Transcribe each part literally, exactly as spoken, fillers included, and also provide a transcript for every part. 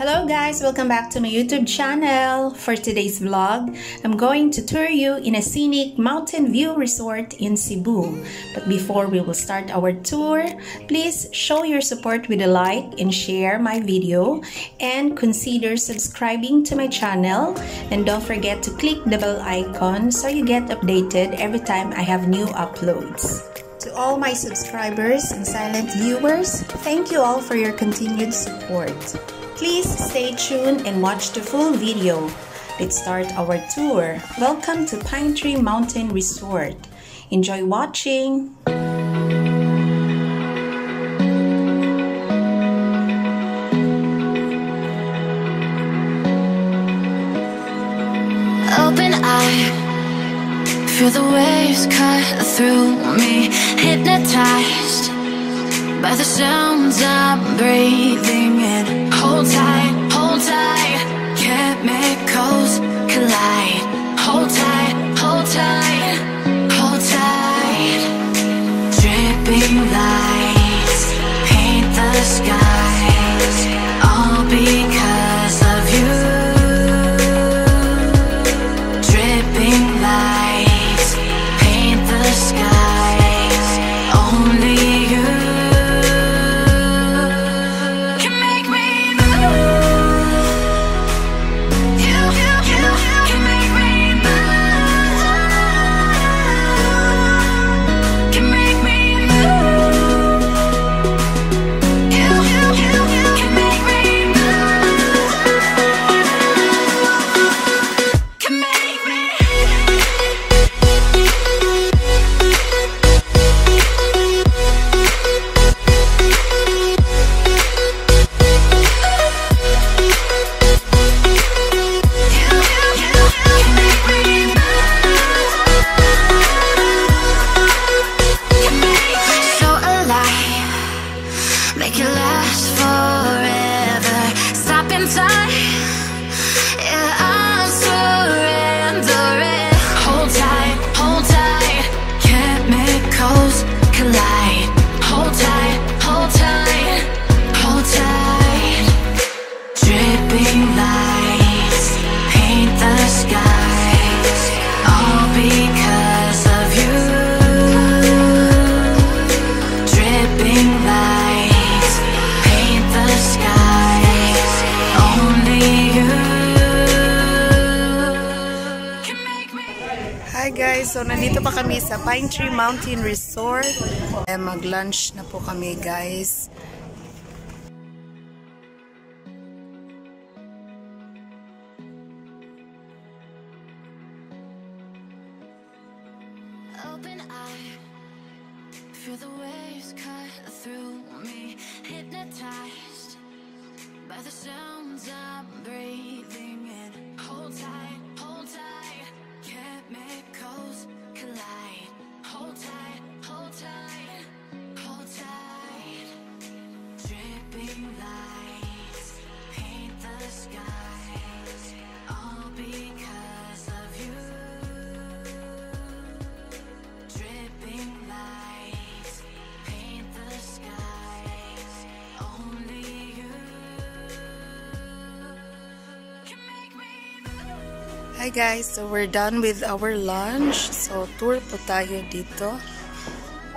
Hello guys! Welcome back to my YouTube channel. For today's vlog, I'm going to tour you in a scenic mountain view resort in Cebu. But before we will start our tour, please show your support with a like and share my video and consider subscribing to my channel. And don't forget to click the bell icon so you get updated every time I have new uploads. To all my subscribers and silent viewers, thank you all for your continued support. Please stay tuned and watch the full video. Let's start our tour. Welcome to Pine Tree Mountain Resort. Enjoy watching! Open eye, feel the waves cut through me. Hypnotized by the sounds I'm breathing in. Hold tight, hold tight, chemicals collide. Hold tight, hold tight, hold tight. Dripping lights paint the skies, all because of you. Dripping lights paint the skies, only you. So, nandito pa kami sa Pine Tree Mountain Resort. Eh, mag-lunch na po kami, guys. Open eye, feel the waves cut through me. Hypnotized by the sounds I'm breathing in. Hold tight, hold tight, chemicals collide. Hold tight, hold tight, hold tight. Dripping lights paint the skies, all because of you. Dripping lights paint the skies, only you can make me move. Hi guys, so we're done with our lunch. So tour po tayo dito.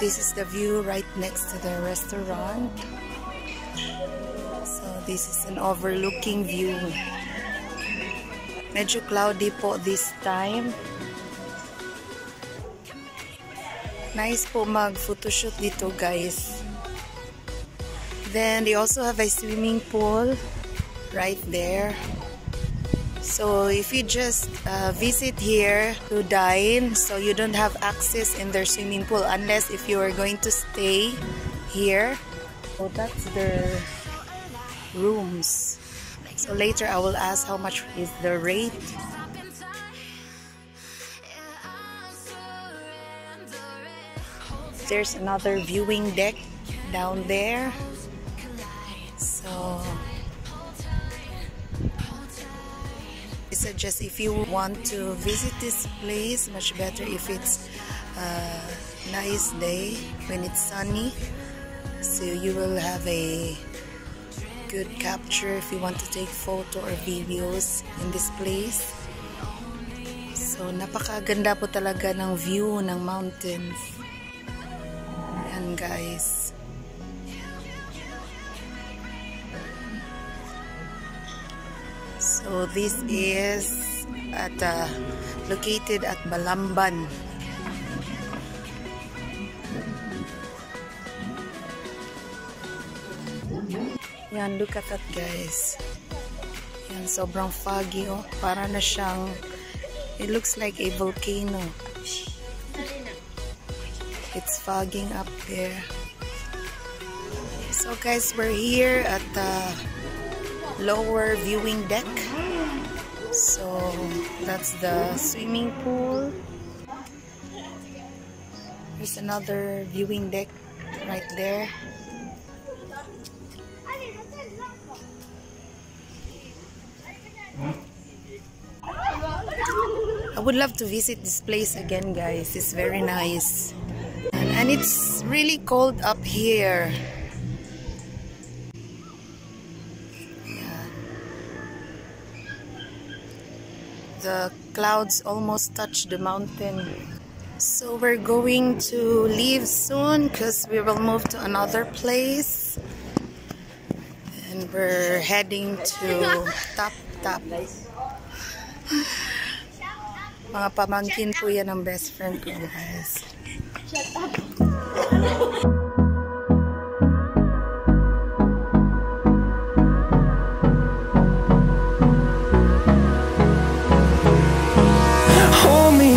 This is the view right next to the restaurant. So this is an overlooking view. Medyo cloudy po this time. Nice po mag photoshoot dito guys. Then they also have a swimming pool right there. So if you just uh, visit here to dine, so you don't have access in their swimming pool unless if you are going to stay here. So that's their rooms. So later I will ask how much is the rate. There's another viewing deck down there. So suggest if you want to visit this place, much better if it's a nice day when it's sunny, so you will have a good capture if you want to take photo or videos in this place. So napakaganda po talaga ng view ng mountains. Ayan guys. So this is at uh, located at Balamban. Yan, look at that guys. Yan, sobrang foggy oh. Para na siyang, it looks like a volcano. It's fogging up there. So guys, we're here at the lower viewing deck. So that's the swimming pool. There's another viewing deck right there. I would love to visit this place again guys. It's very nice and, and it's really cold up here. Yeah. The clouds almost touch the mountain. So we're going to leave soon because we will move to another place and we're heading to Tap Tap. Mga pamangkin po yan ang best friend ko guys. Shut up. Hold me